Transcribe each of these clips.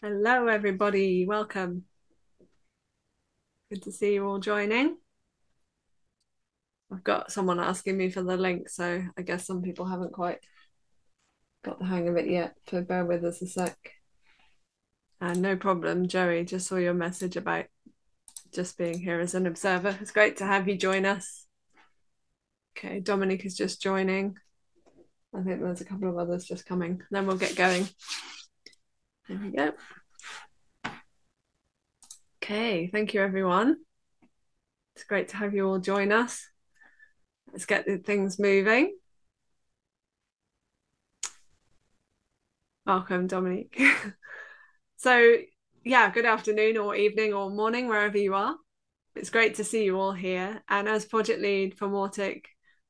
Hello, everybody. Welcome. Good to see you all joining. I've got someone asking me for the link, so I guess some people haven't quite got the hang of it yet, so bear with us a sec. No problem, Joey. Just saw your message about just being here as an observer. It's great to have you join us. Okay, Dominique is just joining. I think there's a couple of others just coming. Then we'll get going. There we go. Okay, thank you, everyone. It's great to have you all join us. Let's get things moving. Welcome, Dominique. So, yeah, good afternoon or evening or morning, wherever you are. It's great to see you all here. And as project lead for Mautic,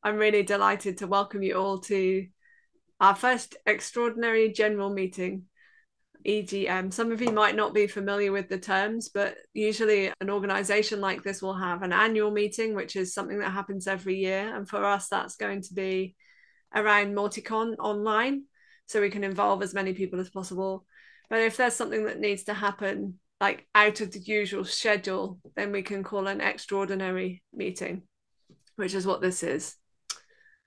I'm really delighted to welcome you all to our first extraordinary general meeting. EGM. Some of you might not be familiar with the terms, but usually an organization like this will have an annual meeting, which is something that happens every year. And for us, that's going to be around Multicon online, so we can involve as many people as possible. But if there's something that needs to happen, like out of the usual schedule, then we can call an extraordinary meeting, which is what this is.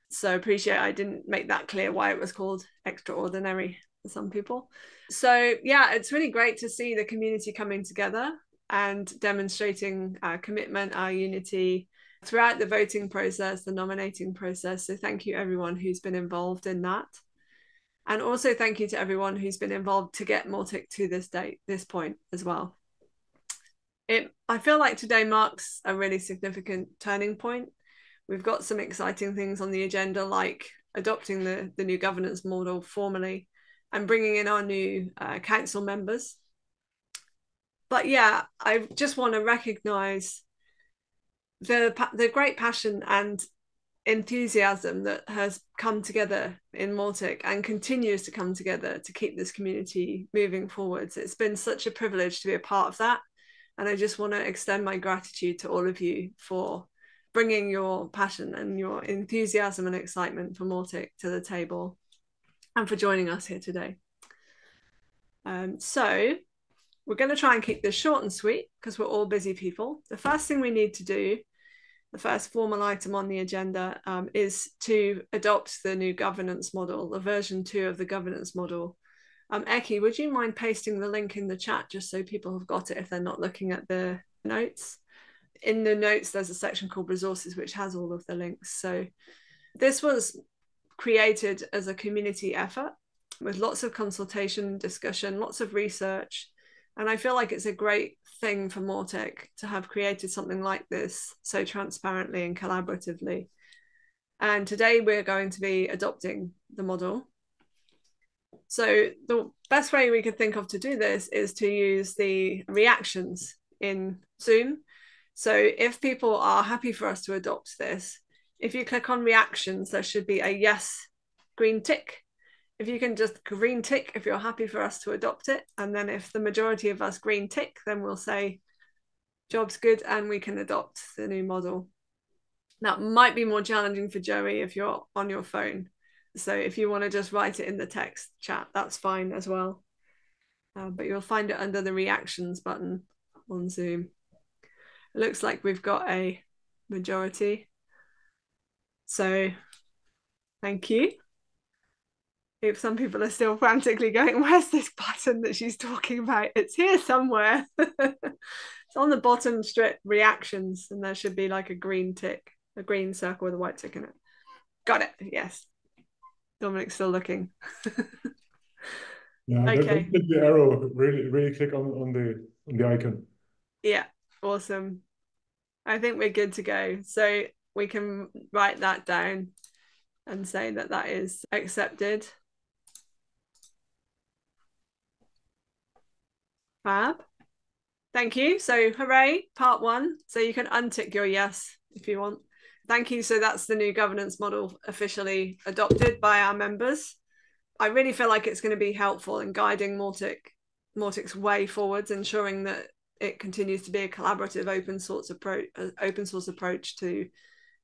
So appreciate I didn't make that clear why it was called extraordinary for some people. So yeah, it's really great to see the community coming together and demonstrating our commitment, our unity throughout the voting process, the nominating process. So thank you everyone who's been involved in that. And also thank you to everyone who's been involved to get Mautic to this date, this point as well. I feel like today marks a really significant turning point. We've got some exciting things on the agenda, like adopting the new governance model formally, and bringing in our new council members. But yeah, I just want to recognise the great passion and enthusiasm that has come together in Mautic and continues to come together to keep this community moving forwards. It's been such a privilege to be a part of that. And I just want to extend my gratitude to all of you for bringing your passion and your enthusiasm and excitement for Mautic to the table, and for joining us here today. So we're going to try and keep this short and sweet because we're all busy people. The first thing we need to do, the first formal item on the agenda, is to adopt the new governance model, the version 2 of the governance model. Ekke, would you mind pasting the link in the chat just so people have got it if they're not looking at the notes? In the notes, there's a section called resources, which has all of the links. So this was created as a community effort with lots of consultation, discussion, lots of research. And I feel like it's a great thing for Mautic to have created something like this so transparently and collaboratively. And today we're going to be adopting the model. So the best way we could think of to do this is to use the reactions in Zoom. So if people are happy for us to adopt this, if you click on reactions, there should be a yes green tick. If you can just green tick if you're happy for us to adopt it. And then if the majority of us green tick, then we'll say job's good and we can adopt the new model. That might be more challenging for Joey if you're on your phone. So if you want to just write it in the text chat, that's fine as well. But you'll find it under the reactions button on Zoom. It looks like we've got a majority. So thank you. If some people are still frantically going, where's this button that she's talking about? It's here somewhere. It's on the bottom strip, reactions, and there should be like a green tick, a green circle with a white tick in it. Got it, yes. Dominic's still looking. Yeah, okay. Click the arrow, really click on the icon. Yeah, awesome. I think we're good to go. So we can write that down and say that that is accepted. Fab. Thank you. So hooray, part 1. So you can untick your yes if you want. Thank you. So that's the new governance model officially adopted by our members. I really feel like it's going to be helpful in guiding Mautic's way forwards, ensuring that it continues to be a collaborative open source approach to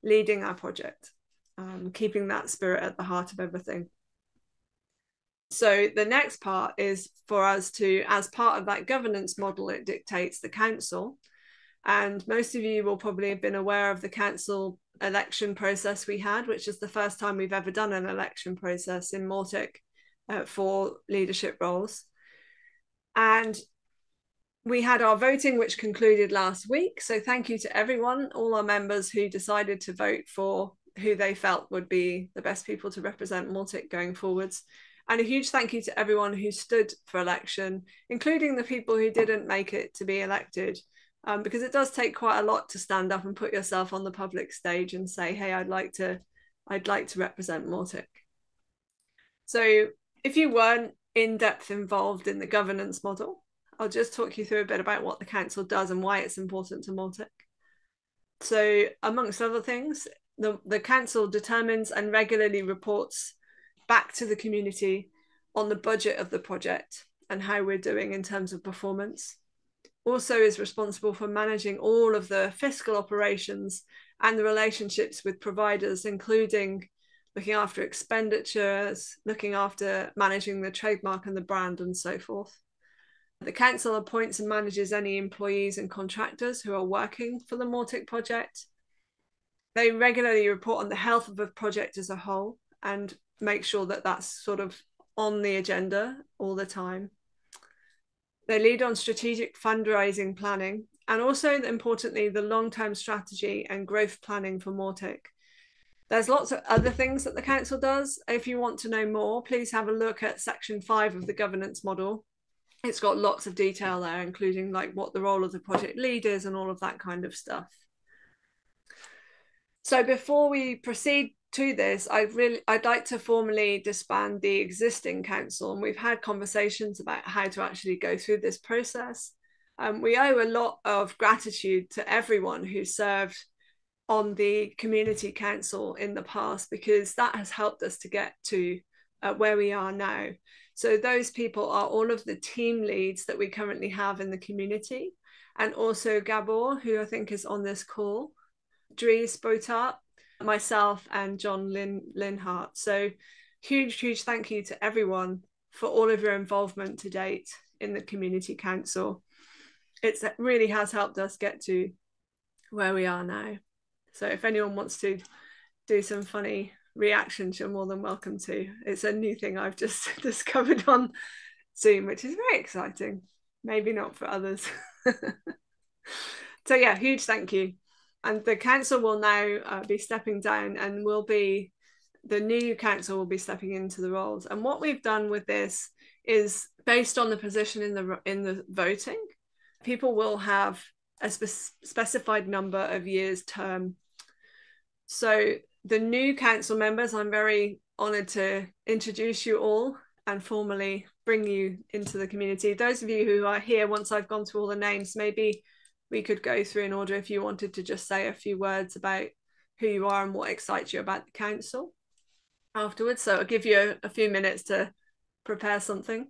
leading our project, keeping that spirit at the heart of everything. So the next part is for us to, as part of that governance model, it dictates the council. And most of you will probably have been aware of the council election process we had, which is the first time we've ever done an election process in Mautic for leadership roles. And we had our voting, which concluded last week. So thank you to everyone, all our members who decided to vote for who they felt would be the best people to represent Mautic going forwards. And a huge thank you to everyone who stood for election, including the people who didn't make it to be elected, because it does take quite a lot to stand up and put yourself on the public stage and say, hey, I'd like to represent Mautic. So if you weren't in depth involved in the governance model, I'll just talk you through a bit about what the council does and why it's important to Mautic. So amongst other things, the council determines and regularly reports back to the community on the budget of the project and how we're doing in terms of performance. Also is responsible for managing all of the fiscal operations and the relationships with providers, including looking after expenditures, looking after managing the trademark and the brand and so forth. The council appoints and manages any employees and contractors who are working for the Mautic project. They regularly report on the health of the project as a whole and make sure that that's sort of on the agenda all the time. They lead on strategic fundraising planning and also, importantly, the long-term strategy and growth planning for Mautic. There's lots of other things that the council does. If you want to know more, please have a look at section 5 of the governance model. It's got lots of detail there, including like what the role of the project lead is and all of that kind of stuff. So before we proceed to this, I'd like to formally disband the existing council, and we've had conversations about how to actually go through this process. We owe a lot of gratitude to everyone who served on the community council in the past, because that has helped us to get to where we are now. So those people are all of the team leads that we currently have in the community, and also Gabor, who I think is on this call, Dries Buytaert, myself, and John Linhart. So huge, huge thank you to everyone for all of your involvement to date in the community council. It really has helped us get to where we are now. So if anyone wants to do some funny reactions, you're more than welcome to. It's a new thing I've just discovered on Zoom, which is very exciting. Maybe not for others. So yeah, huge thank you. And the council will now be stepping down, and the new council will be stepping into the roles. And what we've done with this is, based on the position in the voting, people will have a specified number of years term. So the new council members, I'm very honoured to introduce you all and formally bring you into the community. Those of you who are here, once I've gone through all the names, maybe we could go through in order if you wanted to just say a few words about who you are and what excites you about the council afterwards. So I'll give you a few minutes to prepare something.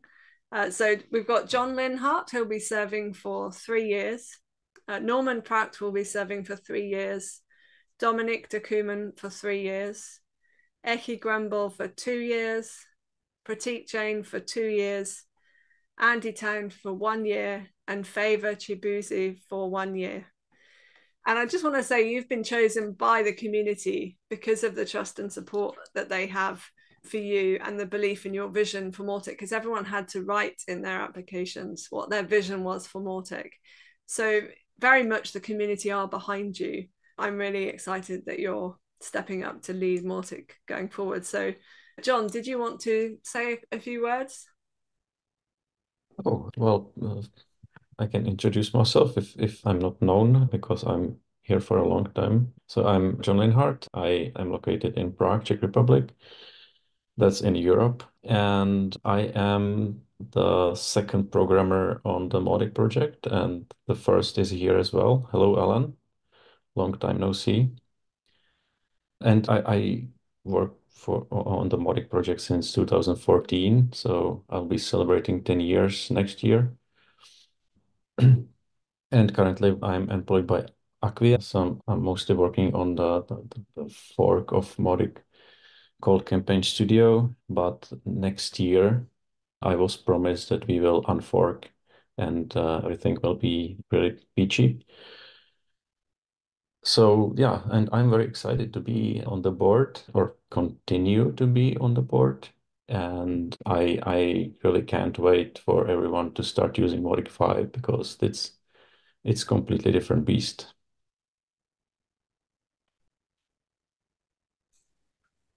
So we've got John Linhart, who'll be serving for 3 years. Norman Pratt will be serving for 3 years. Dominique De Coeman for 3 years. Ekke Guembel for 2 years. Pratik Jain for 2 years. Andy Town for 1 year, and Favour Chibuzi for 1 year. And I just want to say you've been chosen by the community because of the trust and support that they have for you and the belief in your vision for Mautic, because everyone had to write in their applications what their vision was for Mautic. So very much the community are behind you. I'm really excited that you're stepping up to lead Mautic going forward. So John, did you want to say a few words? Oh, well, I can introduce myself if I'm not known, because I'm here for a long time. So I'm John Linhart. I am located in Prague, Czech Republic. That's in Europe. And I am the second programmer on the Mautic project, and the first is here as well. Hello, Alan. Long time no see. And I work on the Mautic project since 2014, so I'll be celebrating 10 years next year. And currently I'm employed by Acquia, so I'm mostly working on the fork of Mautic called Campaign Studio, but next year I was promised that we will unfork, and I think will be really peachy. So yeah, and I'm very excited to be on the board, or continue to be on the board. And I really can't wait for everyone to start using Mautic 5, because it's completely different beast.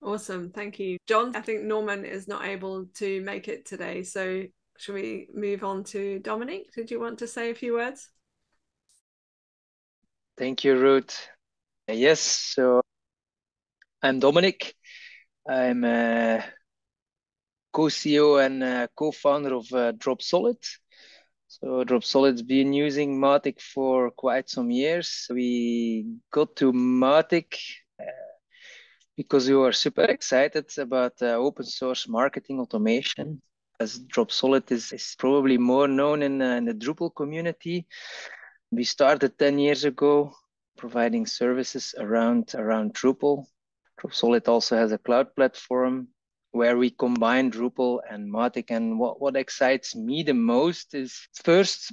Awesome, thank you, John. I think Norman is not able to make it today, so should we move on to Dominique? Did you want to say a few words? Thank you, Ruth. Yes, so I'm Dominique. I'm co-CEO and co-founder of DropSolid. So DropSolid's been using Mautic for quite some years. We got to Mautic because we were super excited about open source marketing automation, as DropSolid is probably more known in the Drupal community. We started 10 years ago providing services around Drupal. DropSolid also has a cloud platform where we combine Drupal and Mautic. And what excites me the most is, first,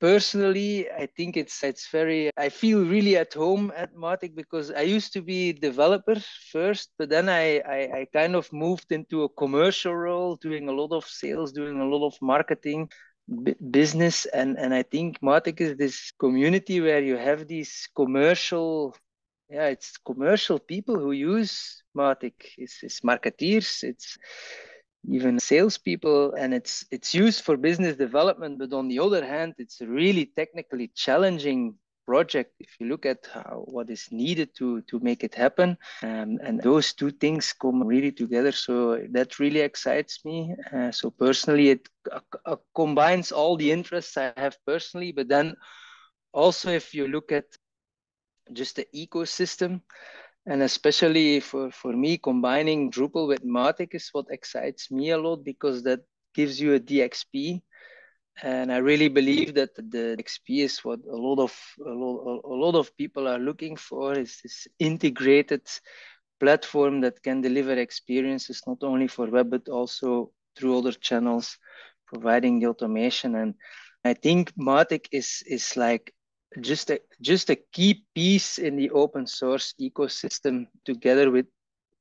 personally, I think I feel really at home at Mautic, because I used to be a developer first, but then I kind of moved into a commercial role, doing a lot of sales, doing a lot of marketing, business. And I think Mautic is this community where you have these commercial, yeah, it's commercial people who use Mautic. It's marketeers, it's even salespeople, and it's used for business development. But on the other hand, it's a really technically challenging project if you look at what is needed to make it happen. And those two things come really together. So that really excites me. So personally, it combines all the interests I have personally. But then also, if you look at just the ecosystem, and especially for me, combining Drupal with Mautic is what excites me a lot, because that gives you a DXP, and I really believe that the DXP is what a lot of people are looking for, is this integrated platform that can deliver experiences not only for web but also through other channels, providing the automation. And I think Mautic is like just a key piece in the open source ecosystem, together with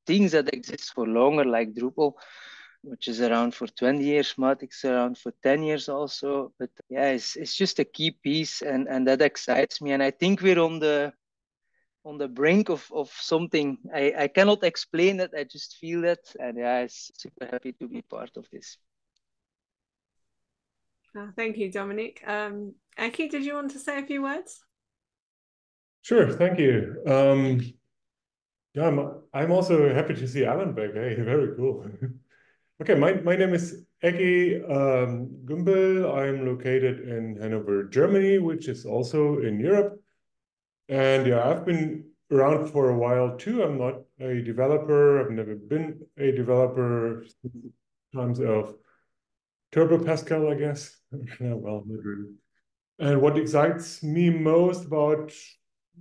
things that exist for longer, like Drupal, which is around for 20 years, Mautic's around for 10 years also. But yeah, it's just a key piece, and that excites me. And I think we're on the brink of something. I cannot explain that, I just feel that. And yeah, I'm super happy to be part of this. Oh, thank you, Dominique. Ekke, did you want to say a few words? Sure, thank you. Yeah, I'm also happy to see Alan back. Hey, very cool. Okay, my name is Ekke Guembel. I'm located in Hanover, Germany, which is also in Europe. And yeah, I've been around for a while too. I'm not a developer. I've never been a developer since times of Turbo Pascal, I guess. Yeah, well, not really. And what excites me most about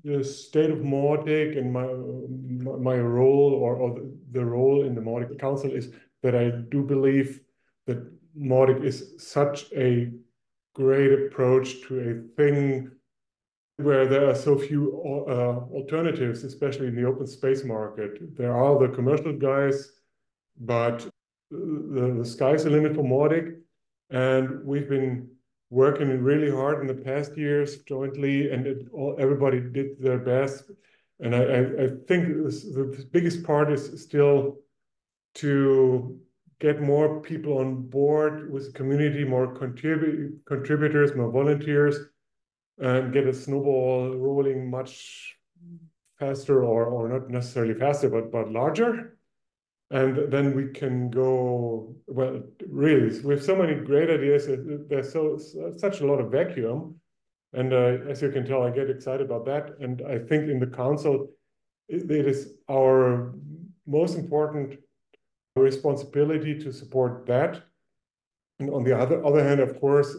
the state of Mautic and my role, or the role in the Mautic Council, is that I do believe that Mautic is such a great approach to a thing where there are so few alternatives, especially in the open space market. There are the commercial guys, but the sky's the limit for Mautic, and we've been working really hard in the past years jointly, and everybody did their best. And I think the biggest part is still to get more people on board with the community, more contributors, more volunteers, and get a snowball rolling much faster, or not necessarily faster, but larger. And then we can go, well, really, we have so many great ideas. There's such a lot of vacuum. And as you can tell, I get excited about that. And I think in the council, it is our most important responsibility to support that. And on the other hand, of course,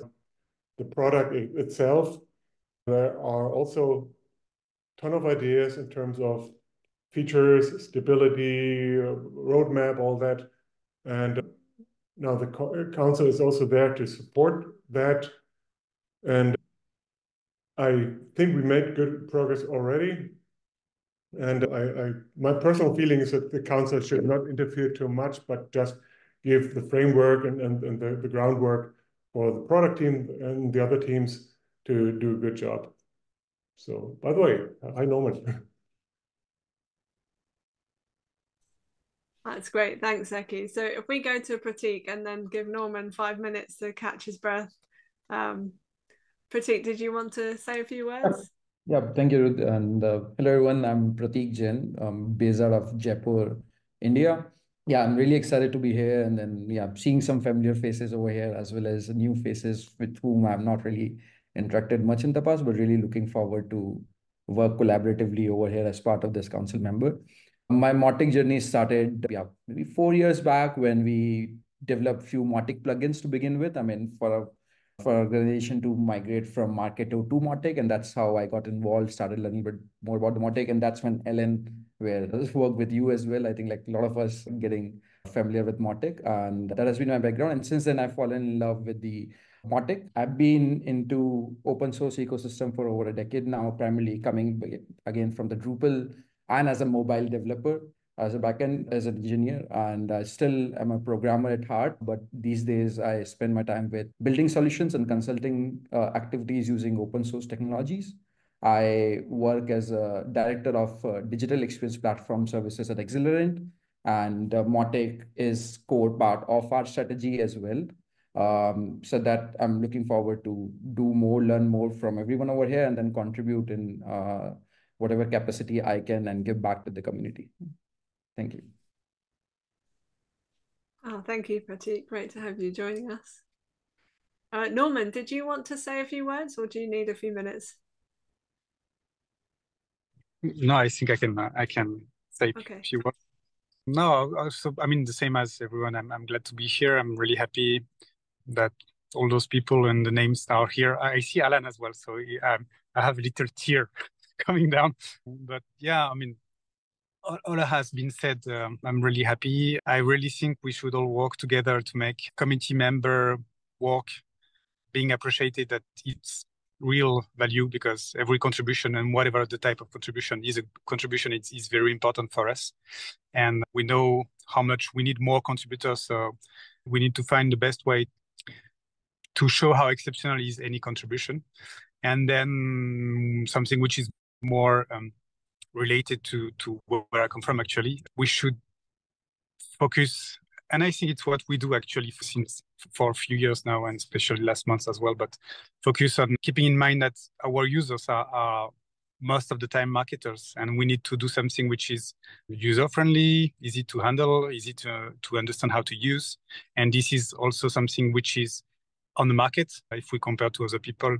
the product itself, there are also a ton of ideas in terms of features, stability, roadmap, all that. And now the council is also there to support that. And I think we made good progress already. And my personal feeling is that the council should not interfere too much, but just give the framework and the groundwork for the product team and the other teams to do a good job. So, by the way, hi, Norman. That's great. Thanks, Ekke. So if we go to Pratik and then give Norman 5 minutes to catch his breath. Pratik, did you want to say a few words? Yeah, thank you, Ruth. And hello, everyone. I'm Pratik Jain, based out of Jaipur, India. Yeah, I'm really excited to be here. And then, yeah, I'm seeing some familiar faces over here, as well as new faces with whom I've not really interacted much in the past, but really looking forward to work collaboratively over here as part of this council member. My Mautic journey started maybe 4 years back when we developed a few Mautic plugins to begin with. I mean, for an organization to migrate from Marketo to Mautic, and that's how I got involved, started learning a bit more about the Mautic. And that's when Alan, where I worked with you as well. I think like a lot of us getting familiar with Mautic, and that has been my background. And since then I've fallen in love with the Mautic. I've been into open source ecosystem for over a decade now, primarily coming again from the Drupal and as a mobile developer, as a backend, as an engineer, and I still am a programmer at heart, but these days I spend my time with building solutions and consulting activities using open source technologies. I work as a director of digital experience platform services at Accelerant, and Mautic is core part of our strategy as well. So that I'm looking forward to do more, learn more from everyone over here, and then contribute in whatever capacity I can and give back to the community. Thank you. Oh, thank you, Pratik. Great to have you joining us. Norman, did you want to say a few words, or do you need a few minutes? No, I think I can say a few words. No, also, I mean, the same as everyone. I'm glad to be here. I'm really happy that all those people and the names are here. I see Alan as well, so I have a little tear coming down. But yeah, I mean, all has been said. I'm really happy. I really think we should all work together to make committee member work being appreciated at its real value, because every contribution, and whatever the type of contribution is, a contribution is very important for us. And we know how much we need more contributors. So we need to find the best way to show how exceptional is any contribution. And then something which is more related to where I come from, actually, we should focus. And I think it's what we do actually since for a few years now, and especially last month as well, but focus on keeping in mind that our users are most of the time marketers, and we need to do something which is user-friendly, easy to handle, easy to understand how to use. And this is also something which is on the market. If we compare to other people,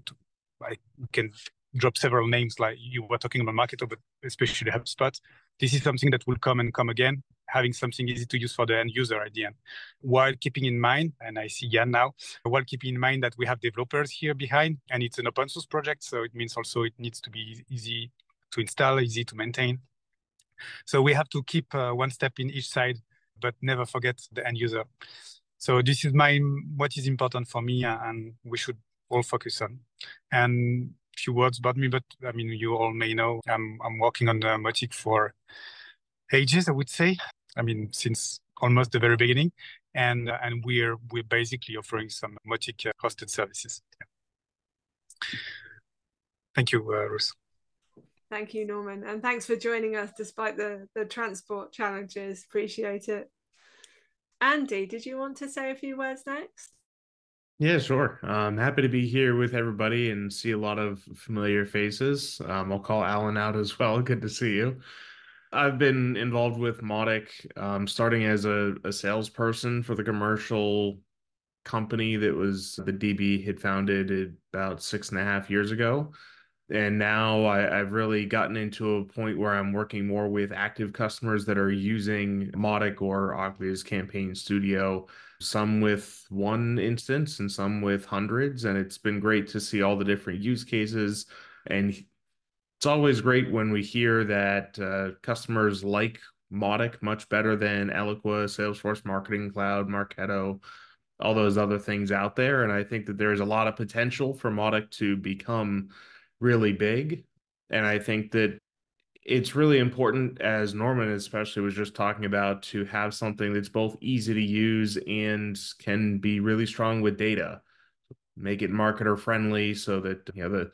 I can drop several names, like you were talking about Marketo, but especially HubSpot. This is something that will come and come again, having something easy to use for the end user at the end, while keeping in mind, and I see Jan now, while keeping in mind that we have developers here behind, and it's an open source project. So it means also it needs to be easy to install, easy to maintain. So we have to keep one step in each side, but never forget the end user. So this is what is important for me, and we should all focus on. And few words about me, but I mean, you all may know I'm working on the Mautic for ages, I would say. I mean, since almost the very beginning, and we're basically offering some Mautic hosted services. Yeah. Thank you, Ruth. Thank you, Norman, and thanks for joining us despite the transport challenges. Appreciate it. Andy, did you want to say a few words next? Yeah, sure. I'm happy to be here with everybody and see a lot of familiar faces. I'll call Alan out as well. Good to see you. I've been involved with Mautic, starting as a salesperson for the commercial company that was the DB had founded about 6.5 years ago. And now I've really gotten into a point where I'm working more with active customers that are using Mautic or Acquia's Campaign Studio, some with one instance and some with hundreds. And it's been great to see all the different use cases and It's always great when we hear that customers like Mautic much better than Eloqua, Salesforce Marketing Cloud, Marketo, all those other things out there. And I think that there is a lot of potential for Mautic to become really big. And I think that it's really important, as Norman especially was just talking about, to have something that's both easy to use and can be really strong with data. Make it marketer friendly so that, you know,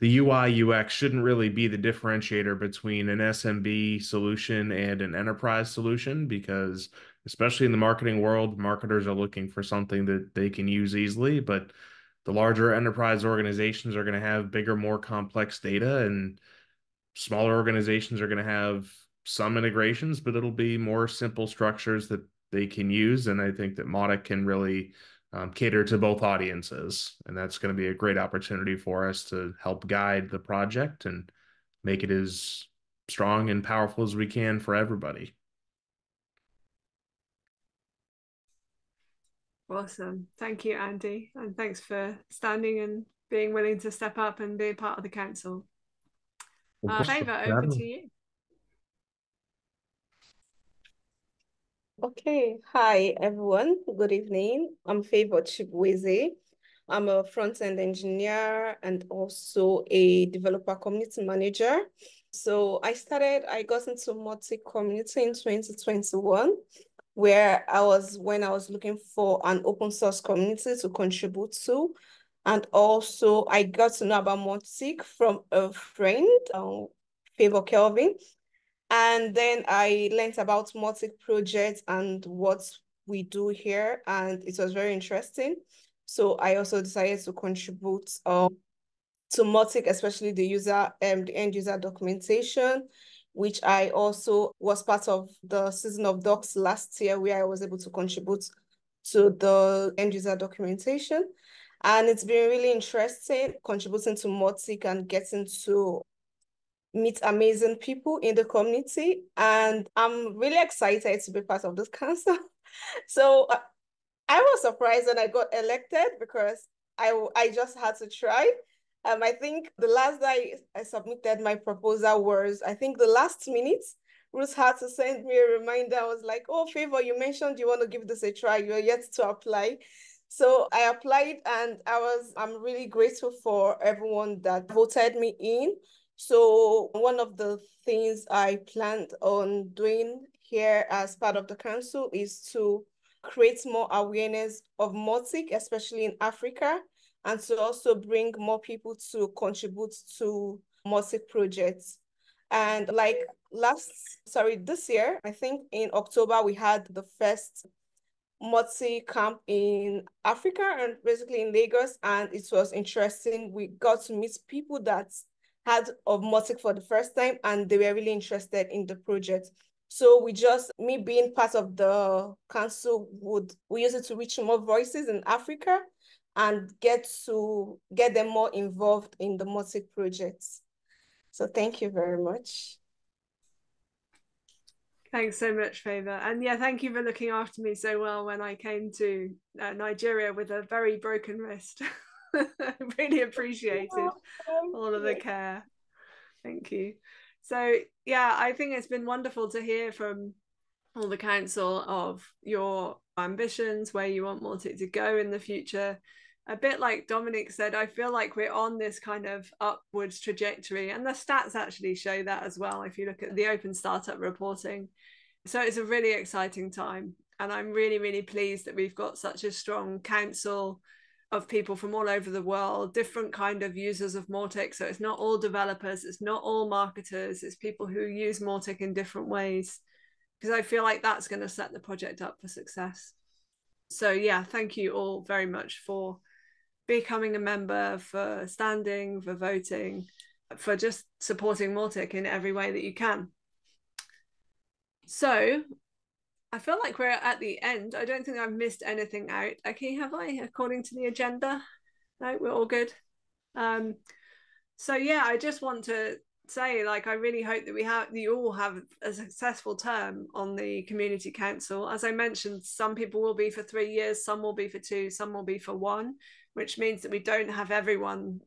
the UI UX shouldn't really be the differentiator between an SMB solution and an enterprise solution, because especially in the marketing world, marketers are looking for something that they can use easily, but the larger enterprise organizations are going to have bigger, more complex data, and smaller organizations are going to have some integrations, but it'll be more simple structures that they can use. And I think that Mautic can really cater to both audiences. And that's going to be a great opportunity for us to help guide the project and make it as strong and powerful as we can for everybody. Awesome. Thank you, Andy. And thanks for standing and being willing to step up and be a part of the council. Favour, over to you. Okay, hi everyone, good evening. I'm Favour Chibuzi. I'm a front-end engineer and also a developer community manager. So I got into Mautic community in 2021, when I was looking for an open source community to contribute to. And also I got to know about Mautic from a friend, Favour Kelvin. And then I learned about Mautic projects and what we do here, and it was very interesting. So I also decided to contribute to Mautic, especially the end user documentation, which I also was part of the season of docs last year, where I was able to contribute to the end user documentation. And it's been really interesting contributing to Mautic and getting to meet amazing people in the community, and I'm really excited to be part of this council. So I was surprised when I got elected, because I just had to try. I think the last day I submitted my proposal was, I think, the last minute. Ruth had to send me a reminder. I was like, oh, Favour, you mentioned you want to give this a try. You're yet to apply. So I applied, and I'm really grateful for everyone that voted me in. So one of the things I planned on doing here as part of the council is to create more awareness of Mautic, especially in Africa, and to also bring more people to contribute to Mautic projects. And this year, I think in October, we had the first Mautic camp in Africa, and basically in Lagos, and it was interesting. We got to meet people that had of Mautic for the first time, and they were really interested in the project. So me being part of the council, we use it to reach more voices in Africa and get them more involved in the Mautic projects. So thank you very much. Thanks so much, Favour. And yeah, thank you for looking after me so well when I came to Nigeria with a very broken wrist. I really appreciated all of the care. Thank you. So yeah, I think it's been wonderful to hear from all the council of your ambitions, where you want Mautic to go in the future. A bit like Dominique said, I feel like we're on this kind of upwards trajectory, and the stats actually show that as well if you look at the open startup reporting. So it's a really exciting time, and I'm really, really pleased that we've got such a strong council of people from all over the world, different kind of users of Mautic. So it's not all developers, it's not all marketers, it's people who use Mautic in different ways, because I feel like that's going to set the project up for success. So yeah, thank you all very much for becoming a member, for standing, for voting, for just supporting Mautic in every way that you can. So I feel like we're at the end. I don't think I've missed anything out. Okay, have I, according to the agenda? No, we're all good. So yeah, I just want to say, like, I really hope that you all have a successful term on the Community Council. As I mentioned, some people will be for 3 years, some will be for 2, some will be for 1, which means that we don't have everyone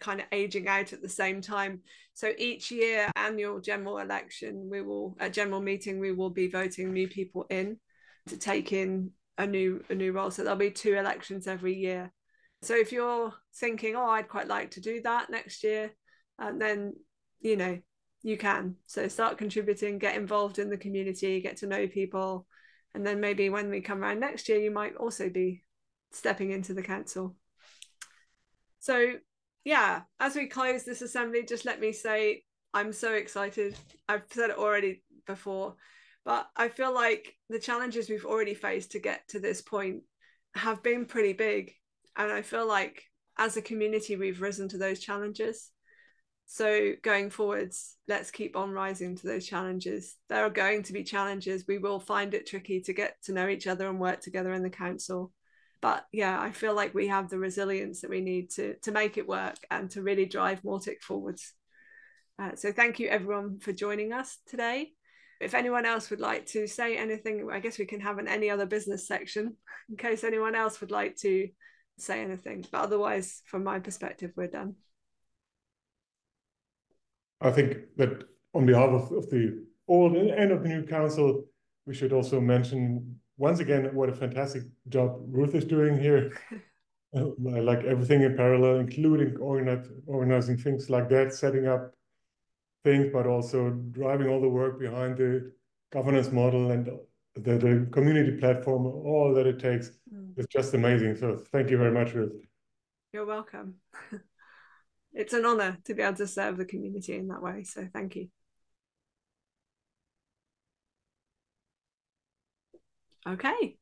kind of aging out at the same time. So each year, annual general election, we will, at general meeting, we will be voting new people in to take in a new role. So there'll be 2 elections every year. So if you're thinking, oh, I'd quite like to do that next year, and then, you know, you can. So start contributing, get involved in the community, get to know people. And then maybe when we come around next year, you might also be stepping into the council. So yeah, as we close this assembly, just let me say, I'm so excited. I've said it already before, but I feel like the challenges we've already faced to get to this point have been pretty big. And I feel like as a community, we've risen to those challenges. So going forwards, let's keep on rising to those challenges. There are going to be challenges. We will find it tricky to get to know each other and work together in the council. But yeah, I feel like we have the resilience that we need to make it work and to really drive Mautic forwards. So thank you everyone for joining us today. If anyone else would like to say anything, I guess we can have an any other business section in case anyone else would like to say anything. But otherwise, from my perspective, we're done. I think that on behalf of the old and of the new council, we should also mention once again what a fantastic job Ruth is doing here. I like everything in parallel, including organizing things like that, setting up things, but also driving all the work behind the governance model and the community platform, all that it takes. It's just amazing. So thank you very much, Ruth. You're welcome. It's an honor to be able to serve the community in that way. So thank you. Okay.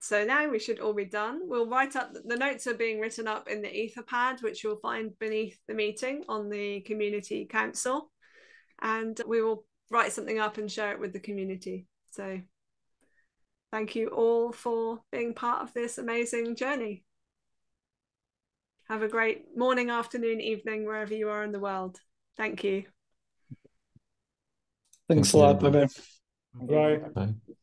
So now we should all be done. We'll write up, the notes are being written up in the Etherpad, which you'll find beneath the meeting on the community council. And we will write something up and share it with the community. So thank you all for being part of this amazing journey. Have a great morning, afternoon, evening, wherever you are in the world. Thank you. Thanks a lot. Bye-bye. Bye. Bye.